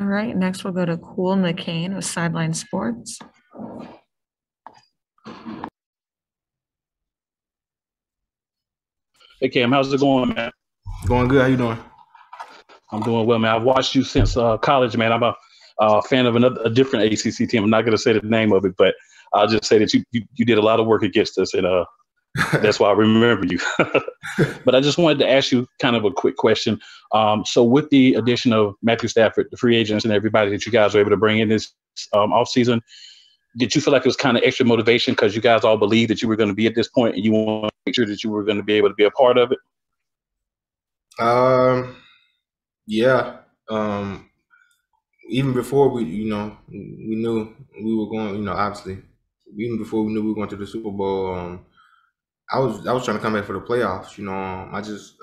All right, next we'll go to Cool McCain with Sideline Sports. Hey Cam, how's it going, man? Going good. How you doing? I'm doing well, man. I've watched you since college, man. I'm a fan of a different ACC team. I'm not going to say the name of it, but I'll just say that you did a lot of work against us, and that's why I remember you. But I just wanted to ask you kind of a quick question. So with the addition of Matthew Stafford, the free agents, and everybody that you guys were able to bring in this offseason, did you feel like it was kind of extra motivation because you guys all believed that you were going to be at this point and you wanted to make sure that you were going to be able to be a part of it? Yeah. Even before we knew we were going, obviously, even before we knew we were going to the Super Bowl, I was trying to come back for the playoffs.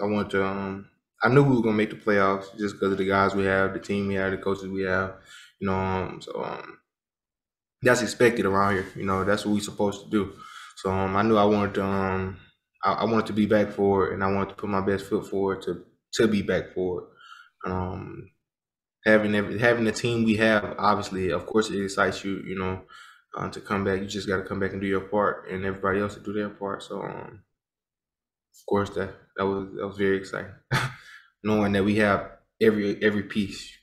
I wanted to. I knew we were gonna make the playoffs just because of the guys we have, the team we have, the coaches we have. That's expected around here. That's what we're supposed to do. So I knew I wanted to. I wanted to be back for it, and I wanted to put my best foot forward to be back for it. Having the team we have, obviously, of course, it excites you. To come back, you just got to come back and do your part, and everybody else to do their part. So, of course, that was very exciting, knowing that we have every piece.